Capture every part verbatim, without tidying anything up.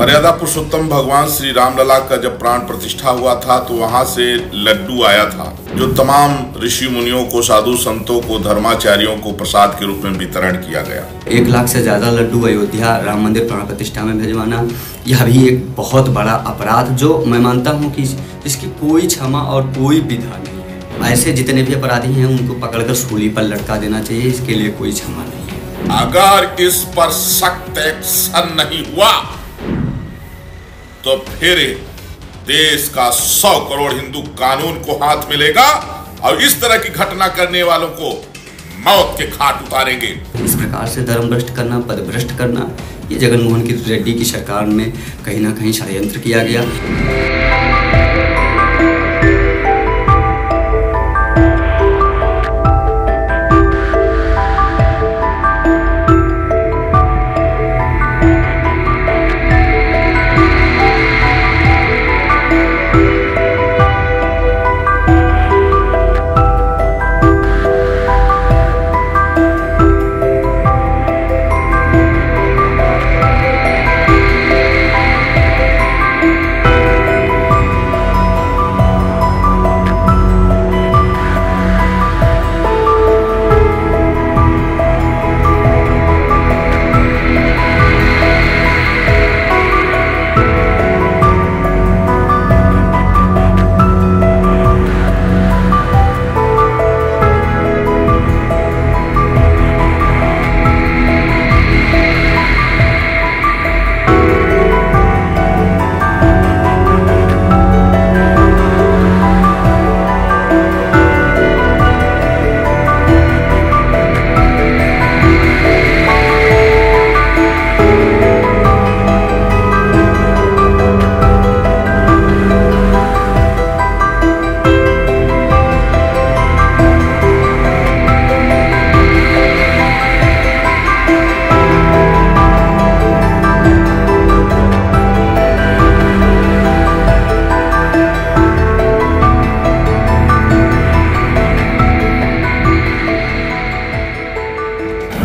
मर्यादा पुरुषोत्तम भगवान श्री रामलला का जब प्राण प्रतिष्ठा हुआ था तो वहां से लड्डू आया था जो तमाम ऋषि मुनियों को, साधु संतों को, धर्माचार्यों को प्रसाद के रूप में वितरण किया गया। एक लाख से ज्यादा लड्डू अयोध्या राम मंदिर प्राण प्रतिष्ठा में भिजवाना यह भी एक बहुत बड़ा अपराध, जो मैं मानता हूँ कि इसकी कोई क्षमा और कोई विधान नहीं है। ऐसे जितने भी अपराधी हैं उनको पकड़कर सूली पर लटका देना चाहिए, इसके लिए कोई क्षमा नहीं है। अगर इस पर सख्त एक्शन नहीं हुआ तो फिर देश का सौ करोड़ हिंदू कानून को हाथ मिलेगा और इस तरह की घटना करने वालों को मौत के घाट उतारेंगे। इस प्रकार से धर्म भ्रष्ट करना, पद भ्रष्ट करना, ये जगनमोहन की रेड्डी की सरकार में कहीं ना कहीं षड्यंत्र किया गया।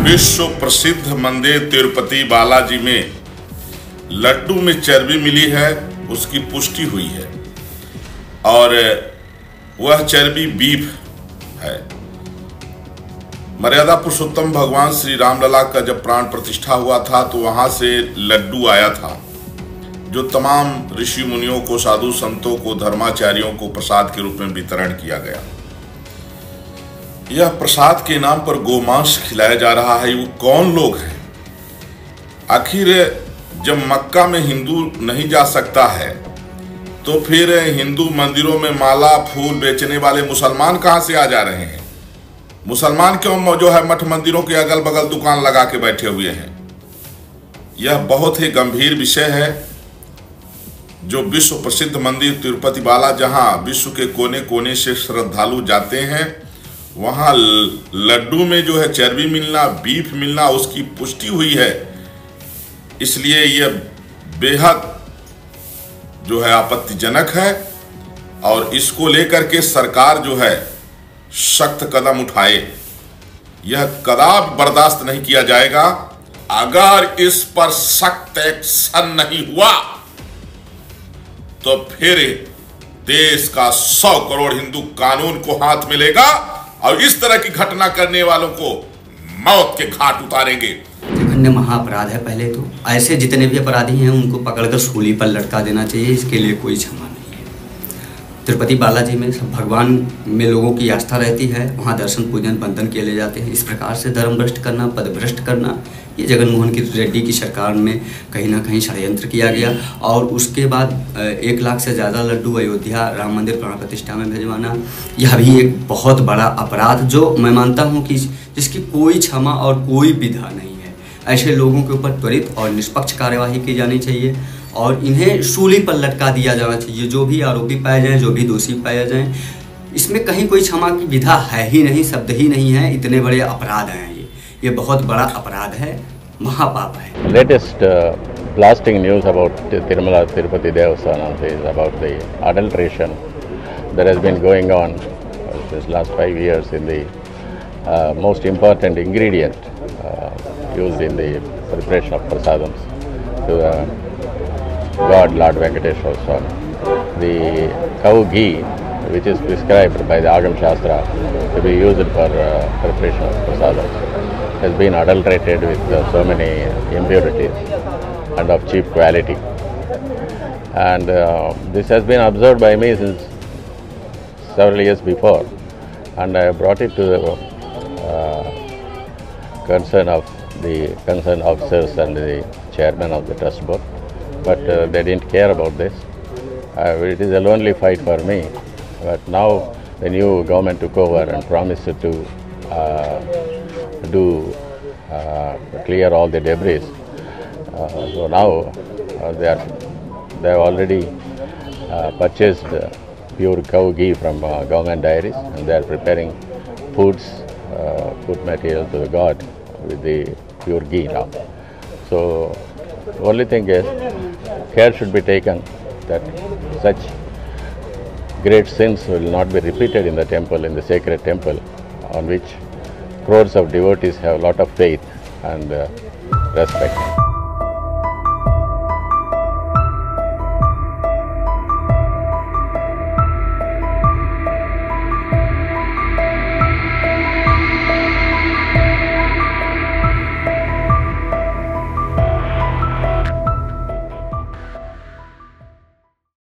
विश्व प्रसिद्ध मंदिर तिरुपति बालाजी में लड्डू में चर्बी मिली है, उसकी पुष्टि हुई है और वह चर्बी बीफ है। मर्यादा पुरुषोत्तम भगवान श्री रामलला का जब प्राण प्रतिष्ठा हुआ था तो वहां से लड्डू आया था जो तमाम ऋषि मुनियों को, साधु संतों को, धर्माचार्यों को प्रसाद के रूप में वितरण किया गया। यह प्रसाद के नाम पर गोमांस खिलाया जा रहा है। वो कौन लोग हैं? आखिर जब मक्का में हिंदू नहीं जा सकता है तो फिर हिंदू मंदिरों में माला फूल बेचने वाले मुसलमान कहाँ से आ जा रहे हैं? मुसलमान क्यों जो है मठ मंदिरों के अगल बगल दुकान लगा के बैठे हुए हैं? यह बहुत ही गंभीर विषय है। जो विश्व प्रसिद्ध मंदिर तिरुपति बाला, जहाँ विश्व के कोने कोने से श्रद्धालु जाते हैं, वहाँ लड्डू में जो है चर्बी मिलना, बीफ मिलना, उसकी पुष्टि हुई है। इसलिए यह बेहद जो है आपत्तिजनक है और इसको लेकर के सरकार जो है सख्त कदम उठाए। यह कदापि बर्दाश्त नहीं किया जाएगा। अगर इस पर सख्त एक्शन नहीं हुआ तो फिर देश का सौ करोड़ हिंदू कानून को हाथ मिलेगा और इस तरह की घटना करने वालों को मौत के घाट उतारेंगे। जघन्य महाअपराध है। पहले तो ऐसे जितने भी अपराधी हैं उनको पकड़कर सूली पर लटका देना चाहिए, इसके लिए कोई क्षमा नहीं है। तिरुपति बालाजी में सब भगवान में लोगों की आस्था रहती है, वहाँ दर्शन पूजन बंधन किए ले जाते हैं। इस प्रकार से धर्म भ्रष्ट करना, पद भ्रष्ट करना, ये जगनमोहन की रेड्डी की सरकार में कहीं ना कहीं षड्यंत्र किया गया। और उसके बाद एक लाख से ज़्यादा लड्डू अयोध्या राम मंदिर प्राण प्रतिष्ठा में भिजवाना यह भी एक बहुत बड़ा अपराध, जो मैं मानता हूँ कि जिसकी कोई क्षमा और कोई विधा नहीं है। ऐसे लोगों के ऊपर त्वरित और निष्पक्ष कार्यवाही की जानी चाहिए और इन्हें सूली पर लटका दिया जाना चाहिए। जो भी आरोपी पाए जाएँ, जो भी दोषी पाए जाएँ, इसमें कहीं कोई क्षमा की विधा है ही नहीं, शब्द ही नहीं है। इतने बड़े अपराध हैं, ये बहुत बड़ा अपराध है, महापाप है। Latest blasting news about Tirumala Tirupati Devasthanams is about the adulteration that has been going on this last five years in the most important ingredient used in the preparation of prasadams, God, Lord Venkateswara Swami. The cow ghee, which is prescribed by the Agam Shastra to be used for uh, preparation of prasadam, has been adulterated with uh, so many impurities and of cheap quality. And uh, this has been observed by me since several years before, and I brought it to the uh, concern of the concerned officers and the chairman of the trust board, but uh, they didn't care about this. Uh, it is a lonely fight for me, but now the new government took over and promised to uh, do uh, clear all the debris. Uh, so now uh, they are they have already uh, purchased uh, pure cow ghee from uh, government dairies, and they are preparing foods, uh, food material to the god with the pure ghee now. So only thing is, care should be taken that such great sins will not be repeated in the temple, in the sacred temple, on which crores of devotees have a lot of faith and uh, respect.